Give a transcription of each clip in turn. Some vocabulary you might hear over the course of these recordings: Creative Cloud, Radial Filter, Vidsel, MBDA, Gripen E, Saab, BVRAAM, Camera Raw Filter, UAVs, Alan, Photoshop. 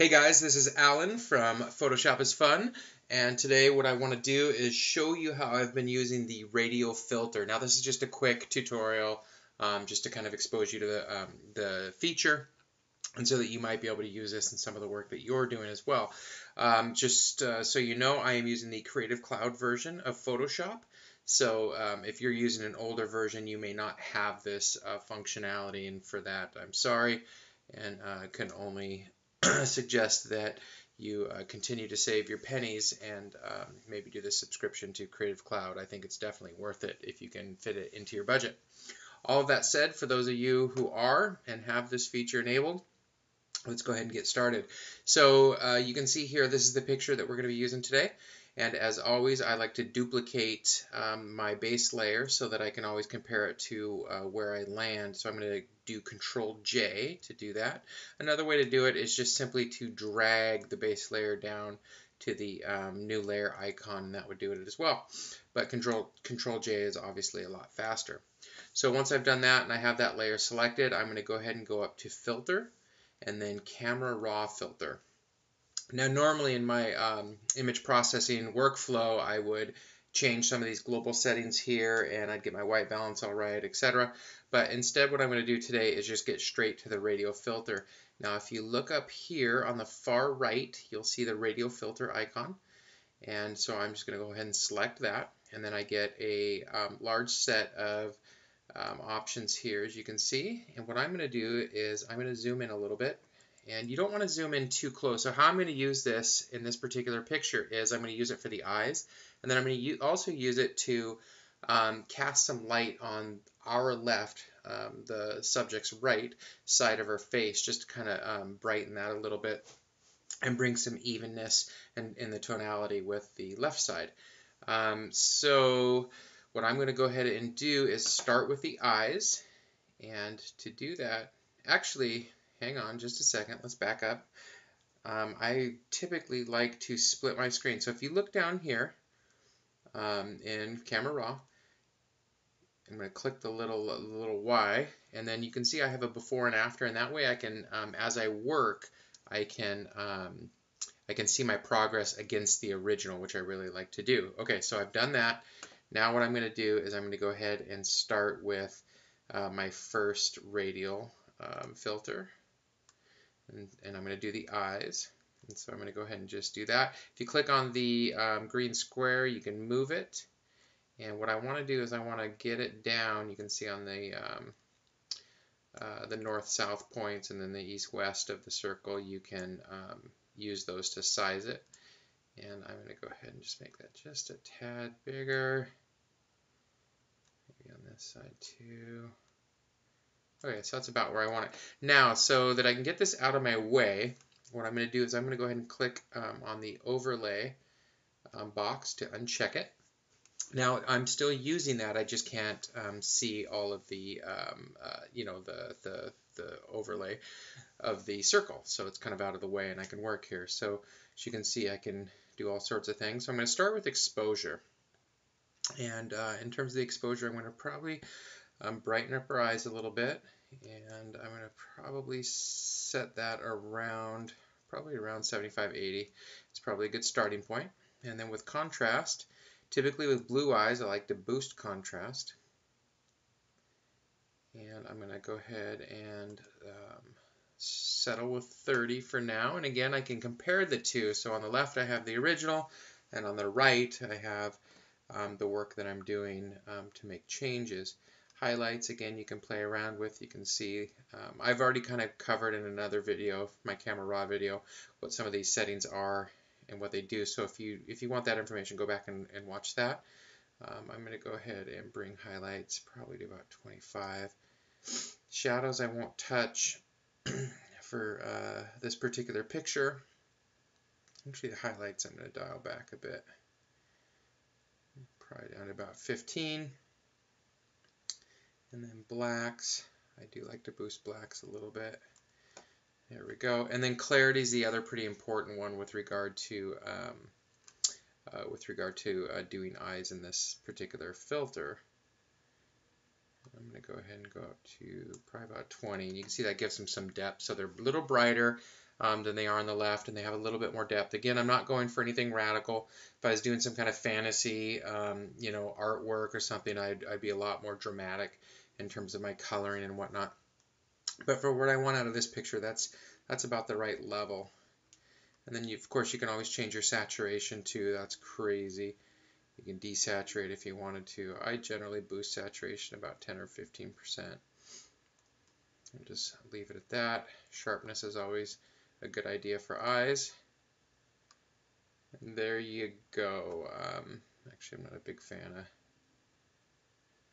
Hey guys, this is Alan from Photoshop is Fun, and today what I want to do is show you how I've been using the radial filter. Now this is just a quick tutorial just to kind of expose you to the feature, and so that you might be able to use this in some of the work that you're doing as well. So you know, I am using the Creative Cloud version of Photoshop. So if you're using an older version, you may not have this functionality, and for that I'm sorry, and I can only suggest that you continue to save your pennies and maybe do the subscription to Creative Cloud. I think it's definitely worth it if you can fit it into your budget. All of that said, for those of you who are and have this feature enabled, let's go ahead and get started. So you can see here, this is the picture that we're going to be using today. And as always, I like to duplicate my base layer so that I can always compare it to where I land. So I'm going to do Control-J to do that. Another way to do it is just simply to drag the base layer down to the new layer icon, and that would do it as well. But Control-J is obviously a lot faster. So once I've done that and I have that layer selected, I'm going to go ahead and go up to Filter and then Camera Raw Filter. Now, normally in my image processing workflow, I would change some of these global settings here, and I'd get my white balance all right, etc. But instead, what I'm going to do today is just get straight to the radial filter. Now, if you look up here on the far right, you'll see the radial filter icon. And so I'm just going to go ahead and select that. And then I get a large set of options here, as you can see. And what I'm going to do is I'm going to zoom in a little bit. And you don't want to zoom in too close. So how I'm going to use this in this particular picture is I'm going to use it for the eyes, and then I'm going to also use it to cast some light on our left, the subject's right side of her face, just to kind of brighten that a little bit and bring some evenness in the tonality with the left side. So what I'm going to go ahead and do is start with the eyes, and to do that, actually, hang on just a second, let's back up. I typically like to split my screen. So if you look down here in Camera Raw, I'm going to click the little Y, and then you can see I have a before and after, and that way I can, as I work, I can see my progress against the original, which I really like to do. Okay, so I've done that. Now what I'm going to do is I'm going to go ahead and start with my first radial filter. And I'm going to do the eyes, and so I'm going to go ahead and just do that. If you click on the green square, you can move it, and what I want to do is I want to get it down. You can see on the north-south points and then the east-west of the circle, you can use those to size it, and I'm going to go ahead and just make that just a tad bigger, maybe on this side too. Okay, so that's about where I want it. Now, so that I can get this out of my way, what I'm going to do is I'm going to go ahead and click on the overlay box to uncheck it. Now, I'm still using that. I just can't see all of the, you know, the overlay of the circle. So it's kind of out of the way, and I can work here. So as you can see, I can do all sorts of things. So I'm going to start with exposure. And in terms of the exposure, I'm going to probably brighten up her eyes a little bit, and I'm going to probably set that around, around 75, 80. It's probably a good starting point. And then with contrast, typically with blue eyes, I like to boost contrast. And I'm going to go ahead and settle with 30 for now. And again, I can compare the two. So on the left, I have the original, and on the right, I have the work that I'm doing to make changes. Highlights, again, you can play around with. You can see I've already kind of covered in another video, my Camera Raw video, what some of these settings are and what they do. So if you want that information, go back and watch that. I'm going to go ahead and bring highlights probably to about 25. Shadows I won't touch for this particular picture. Actually, the highlights I'm going to dial back a bit, probably down to about 15. And then blacks, I do like to boost blacks a little bit. There we go. And then clarity is the other pretty important one with regard to doing eyes in this particular filter. I'm going to go ahead and go up to probably about 20. You can see that gives them some depth, so they're a little brighter. than they are on the left, and they have a little bit more depth. Again, I'm not going for anything radical. If I was doing some kind of fantasy, you know, artwork or something, I'd be a lot more dramatic in terms of my coloring and whatnot. But for what I want out of this picture, that's about the right level. And then, of course, you can always change your saturation too. That's crazy. You can desaturate if you wanted to. I generally boost saturation about 10 or 15%. And just leave it at that. Sharpness is always a good idea for eyes. And there you go. Actually, I'm not a big fan of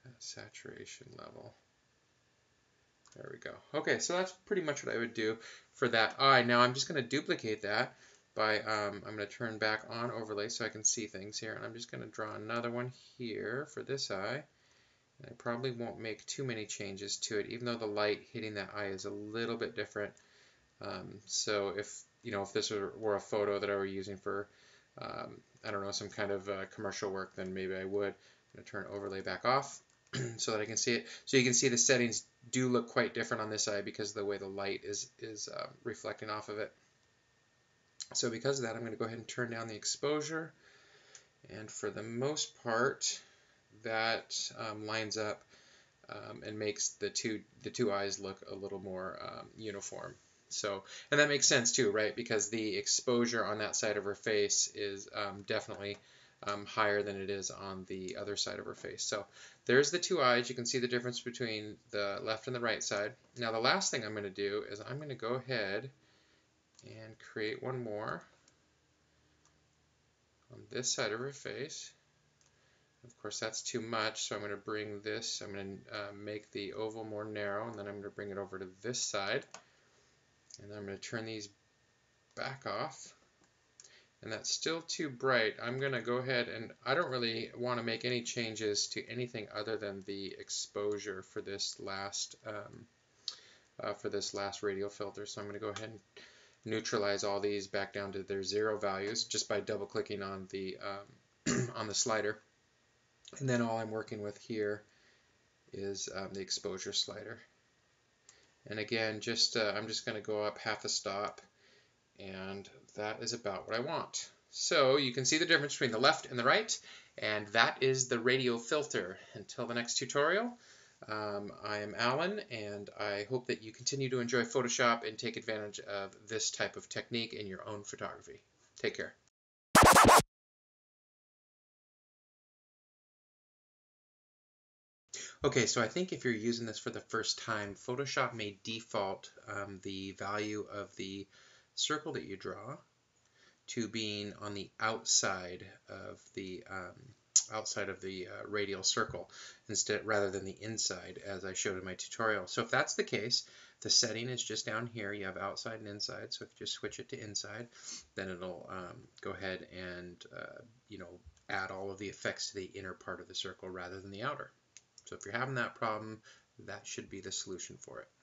that saturation level. There we go. Okay, so that's pretty much what I would do for that eye. Now I'm just going to duplicate that by, I'm going to turn back on overlay so I can see things here. And I'm just going to draw another one here for this eye. And I probably won't make too many changes to it, even though the light hitting that eye is a little bit different. So if, you know, if this were a photo that I were using for, I don't know, some kind of commercial work, then maybe I would. I'm going to turn overlay back off so that I can see it. So you can see the settings do look quite different on this eye because of the way the light is reflecting off of it. So because of that, I'm going to go ahead and turn down the exposure, and for the most part, that lines up and makes the two eyes look a little more uniform. So, and that makes sense too, right? Because the exposure on that side of her face is definitely higher than it is on the other side of her face. So there's the two eyes. You can see the difference between the left and the right side. Now the last thing I'm going to do is I'm going to go ahead and create one more on this side of her face. Of course, that's too much, so I'm going to bring this, I'm going to make the oval more narrow, and then I'm going to bring it over to this side, and then I'm going to turn these back off. And that's still too bright. I'm going to go ahead, and I don't really want to make any changes to anything other than the exposure for this last radial filter. So I'm going to go ahead and neutralize all these back down to their zero values just by double clicking on the on the slider. And then all I'm working with here is the exposure slider. And again, just I'm just going to go up half a stop. And that is about what I want. So you can see the difference between the left and the right, and that is the radial filter. Until the next tutorial, I am Alan, and I hope that you continue to enjoy Photoshop and take advantage of this type of technique in your own photography. Take care. Okay, so I think if you're using this for the first time, Photoshop may default the value of the circle that you draw to being on the outside of the radial circle rather than the inside, as I showed in my tutorial. So if that's the case, the setting is just down here. You have outside and inside. So if you just switch it to inside, then it'll go ahead and you know, add all of the effects to the inner part of the circle rather than the outer. So if you're having that problem, that should be the solution for it.